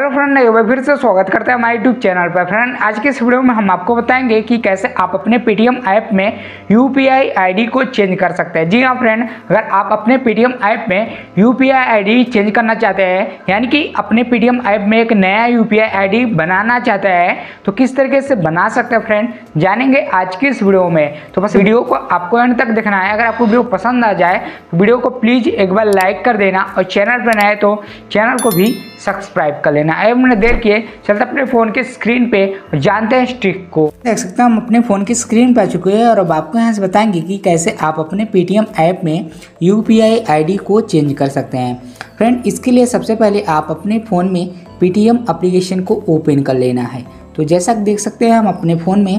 Hello friend, एक बार फिर से स्वागत करते हैं हमारे यूट्यूब चैनल पर। फ्रेंड, आज के इस वीडियो में हम आपको बताएंगे कि कैसे आप अपने पेटीएम ऐप में यूपीआई आईडी को चेंज कर सकते हैं। जी हाँ फ्रेंड, अगर आप अपने पेटीएम ऐप में यूपीआई आईडी चेंज करना चाहते हैं, यानी कि अपने पेटीएम ऐप में एक नया यूपीआई आईडी बनाना चाहते हैं, तो किस तरीके से बना सकते हैं फ्रेंड, जानेंगे आज की इस वीडियो में। तो बस वीडियो को आपको एंड तक देखना है। अगर आपको वीडियो पसंद आ जाए तो वीडियो को प्लीज़ एक बार लाइक कर देना, और चैनल पर नए हैं तो चैनल को भी सब्सक्राइब कर लेना। अब मैंने देर किए चलते अपने फोन के स्क्रीन पे और जानते हैं इस ट्रिक को। देख सकते हैं हम अपने फोन की स्क्रीन पे आ चुके हैं, और अब आपको यहाँ से बताएंगे कि कैसे आप अपने पेटीएम ऐप में यूपीआई आईडी को चेंज कर सकते हैं। फ्रेंड, इसके लिए सबसे पहले आप अपने फ़ोन में पेटीएम एप्लीकेशन को ओपन कर लेना है। तो जैसा कि देख सकते हैं हम अपने फ़ोन में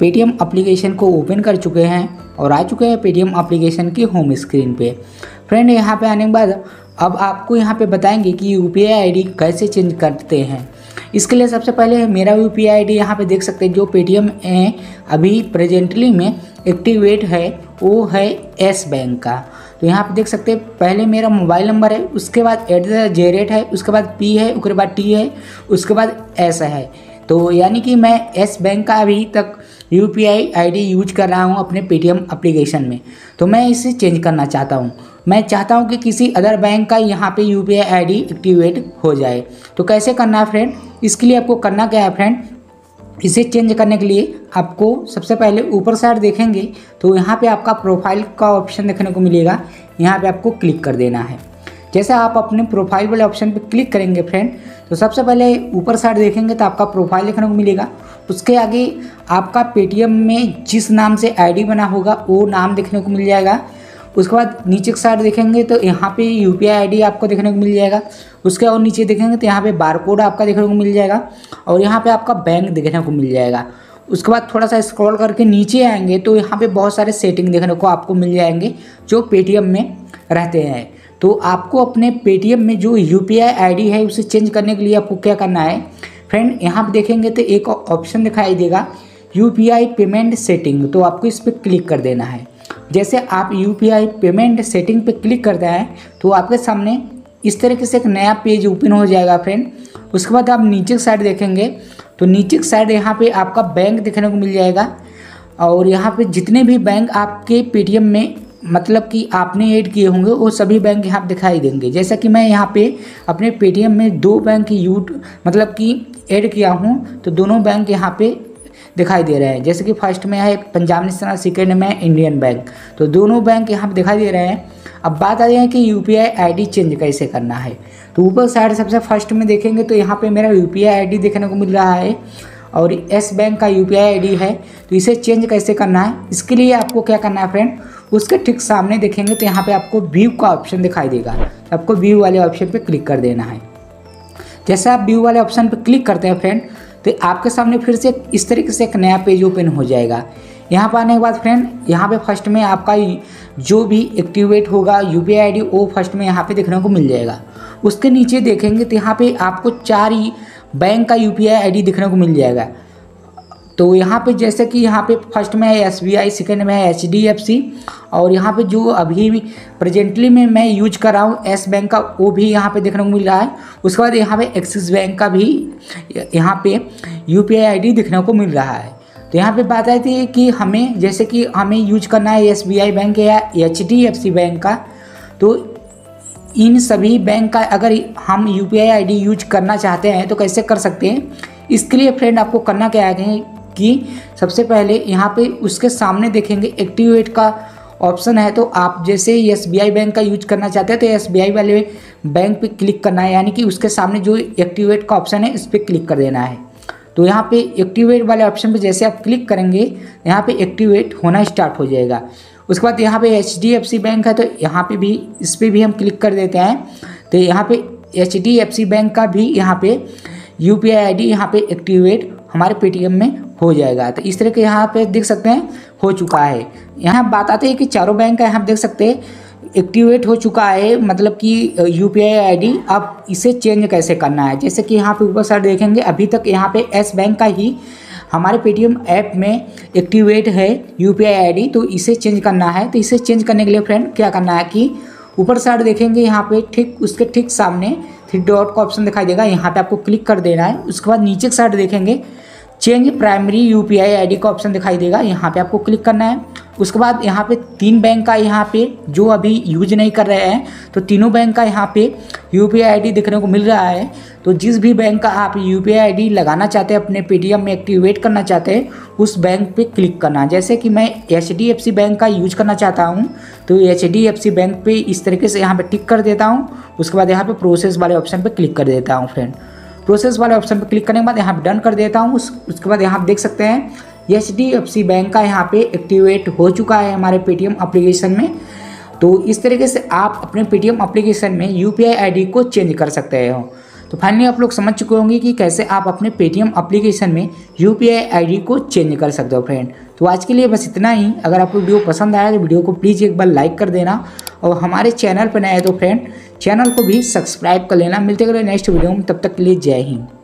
पेटीएम एप्लीकेशन को ओपन कर चुके हैं और आ चुके हैं पेटीएम एप्लीकेशन की होम स्क्रीन पे। फ्रेंड, यहाँ पे आने के बाद अब आपको यहाँ पे बताएंगे कि यूपीआई आईडी कैसे चेंज करते हैं। इसके लिए सबसे पहले मेरा यूपीआई आईडी यहाँ पे देख सकते हैं, जो पेटीएम अभी प्रेजेंटली में एक्टिवेट है वो है येस बैंक का। तो यहाँ पे देख सकते हैं पहले मेरा मोबाइल नंबर है, उसके बाद @JRET है, उसके बाद P है, उसके बाद T है, उसके बाद S है। तो यानी कि मैं येस बैंक का अभी तक यूपीआई आईडी यूज कर रहा हूँ अपने पेटीएम एप्लीकेशन में। तो मैं इसे चेंज करना चाहता हूँ, मैं चाहता हूँ कि किसी अदर बैंक का यहाँ पे यूपीआई आईडी एक्टिवेट हो जाए। तो कैसे करना है फ्रेंड, इसके लिए आपको करना क्या है फ्रेंड, इसे चेंज करने के लिए आपको सबसे पहले ऊपर साइड देखेंगे तो यहाँ पे आपका प्रोफाइल का ऑप्शन देखने को मिलेगा, यहाँ पे आपको क्लिक कर देना है। जैसे आप अपने प्रोफाइल वाले ऑप्शन पे क्लिक करेंगे फ्रेंड, तो सबसे पहले ऊपर साइड देखेंगे तो आपका प्रोफाइल देखने को मिलेगा। उसके आगे आपका पेटीएम में जिस नाम से आईडी बना होगा वो नाम देखने को मिल जाएगा। उसके बाद नीचे की साइड देखेंगे तो यहाँ पे यूपीआई आईडी आपको देखने को मिल जाएगा। उसके और नीचे देखेंगे तो यहाँ पे बारकोड आपका देखने को मिल जाएगा, और यहाँ पे आपका बैंक देखने को मिल जाएगा। उसके बाद थोड़ा सा स्क्रॉल करके नीचे आएंगे तो यहाँ पे बहुत सारे सेटिंग देखने को आपको मिल जाएंगे जो पेटीएम में रहते हैं। तो आपको अपने पेटीएम में जो यूपीआई आईडी है उसे चेंज करने के लिए आपको क्या करना है फ्रेंड, यहाँ पे देखेंगे तो एक ऑप्शन दिखाई देगा यूपीआई पेमेंट सेटिंग। तो आपको इस पर क्लिक कर देना है। जैसे आप यूपीआई पेमेंट सेटिंग पे क्लिक करते हैं तो आपके सामने इस तरीके से एक नया पेज ओपन हो जाएगा फ्रेंड। उसके बाद आप नीचे की साइड देखेंगे तो नीचे की साइड यहाँ पे आपका बैंक देखने को मिल जाएगा, और यहाँ पे जितने भी बैंक आपके पेटीएम में मतलब कि आपने ऐड किए होंगे वो सभी बैंक यहाँ दिखाई देंगे। जैसा कि मैं यहाँ पे अपने पेटीएम में 2 बैंक यूट मतलब कि ऐड किया हूँ, तो दोनों बैंक यहाँ पे दिखाई दे रहे हैं। जैसे कि फर्स्ट में है पंजाब नेशनल, सेकेंड में है इंडियन बैंक। तो दोनों बैंक यहाँ पे दिखाई दे रहे हैं। अब बात आ रही है कि यूपीआई आईडी चेंज कैसे करना है। तो ऊपर साइड सबसे फर्स्ट में देखेंगे तो यहाँ पे मेरा यूपीआई आईडी देखने को मिल रहा है, और येस बैंक का यूपीआई आईडी है। तो इसे चेंज कैसे करना है, इसके लिए आपको क्या करना है फ्रेंड, उसके ठीक सामने देखेंगे तो यहाँ पर आपको व्यू का ऑप्शन दिखाई देगा। तो आपको व्यू वाले ऑप्शन पर क्लिक कर देना है। जैसे आप व्यू वाले ऑप्शन पर क्लिक करते हैं फ्रेंड, तो आपके सामने फिर से इस तरीके से एक नया पेज ओपन हो जाएगा। यहाँ पर आने के बाद फ्रेंड, यहाँ पे फर्स्ट में आपका जो भी एक्टिवेट होगा यूपीआई आईडी वो फर्स्ट में यहाँ पे देखने को मिल जाएगा। उसके नीचे देखेंगे तो यहाँ पे आपको 4 ही बैंक का यूपीआई आईडी देखने को मिल जाएगा। तो यहाँ पे जैसे कि यहाँ पे फर्स्ट में है SBI, सेकेंड में है HDFC, और यहाँ पे जो अभी भी प्रेजेंटली में मैं यूज कर रहा हूँ येस बैंक का वो भी यहाँ पे देखने को मिल रहा है। उसके बाद यहाँ पे एक्सिस बैंक का भी यहाँ पे यूपीआई आईडी देखने को मिल रहा है। तो यहाँ पे बात आई थी कि हमें जैसे कि हमें यूज करना है SBI बैंक या HDFC बैंक का। तो इन सभी बैंक का अगर हम यूपीआई आईडी यूज करना चाहते हैं तो कैसे कर सकते हैं, इसके लिए फ्रेंड आपको करना क्या है कि सबसे पहले यहाँ पे उसके सामने देखेंगे एक्टिवेट का ऑप्शन है। तो आप जैसे SBI बैंक का यूज करना चाहते हैं तो SBI वाले बैंक पे क्लिक करना है, यानी कि उसके सामने जो एक्टिवेट का ऑप्शन है इस पर क्लिक कर देना है। तो यहाँ पे एक्टिवेट वाले ऑप्शन पे जैसे आप क्लिक करेंगे यहाँ पे एक्टिवेट होना स्टार्ट हो जाएगा। उसके बाद यहाँ पे HDFC बैंक है, तो यहाँ पे भी इस पर भी हम क्लिक कर देते हैं। तो यहाँ पे HDFC बैंक का भी यहाँ पे यूपीआई आईडी यहाँ पे एक्टिवेट हमारे पेटीएम में हो जाएगा। तो इस तरह के यहाँ पे देख सकते हैं हो चुका है। यहाँ बात आती है कि चारों बैंक का यहाँ देख सकते हैं एक्टिवेट हो चुका है, मतलब कि यूपीआई आईडी। अब इसे चेंज कैसे करना है, जैसे कि यहाँ पे ऊपर साइड देखेंगे अभी तक यहाँ पे येस बैंक का ही हमारे पेटीएम ऐप में एक्टिवेट है यूपीआई आईडी। तो इसे चेंज करना है। तो इसे चेंज करने के लिए फ्रेंड क्या करना है कि ऊपर साइड देखेंगे यहाँ पे ठीक उसके ठीक सामने थ्री डॉट का ऑप्शन दिखाई देगा, यहाँ पे आपको क्लिक कर देना है। उसके बाद नीचे की साइड देखेंगे चेंज प्राइमरी यूपीआई आईडी का ऑप्शन दिखाई देगा, यहाँ पे आपको क्लिक करना है। उसके बाद यहाँ पे तीन बैंक का यहाँ पे जो अभी यूज नहीं कर रहे हैं तो तीनों बैंक का यहाँ पे यूपीआई आईडी देखने को मिल रहा है। तो जिस भी बैंक का आप यूपीआई आईडी लगाना चाहते हैं, अपने पेटीएम में एक्टिवेट करना चाहते हैं, उस बैंक पे क्लिक करना। जैसे कि मैं HDFC बैंक का यूज करना चाहता हूँ तो HDFC बैंक पे इस तरीके से यहाँ पर टिक कर देता हूँ। उसके बाद यहाँ पर प्रोसेस वाले ऑप्शन पर क्लिक कर देता हूँ फ्रेंड। प्रोसेस वाले ऑप्शन पर क्लिक करने के बाद यहाँ पे डन कर देता हूँ। उसके बाद यहाँ आप देख सकते हैं HDFC बैंक का यहाँ पे एक्टिवेट हो चुका है हमारे पेटीएम एप्लीकेशन में। तो इस तरीके से आप अपने पेटीएम एप्लीकेशन में यूपीआई आईडी को चेंज कर सकते हो। तो फाइनली आप लोग समझ चुके होंगे कि कैसे आप अपने पेटीएम एप्लीकेशन में यूपीआई आईडी को चेंज कर सकते हो फ्रेंड। तो आज के लिए बस इतना ही। अगर आपको वीडियो पसंद आया तो वीडियो को प्लीज़ एक बार लाइक कर देना, और हमारे चैनल पर नए हैं तो फ्रेंड चैनल को भी सब्सक्राइब कर लेना। मिलते हैं नेक्स्ट वीडियो में, तब तक के लिए जय हिंद।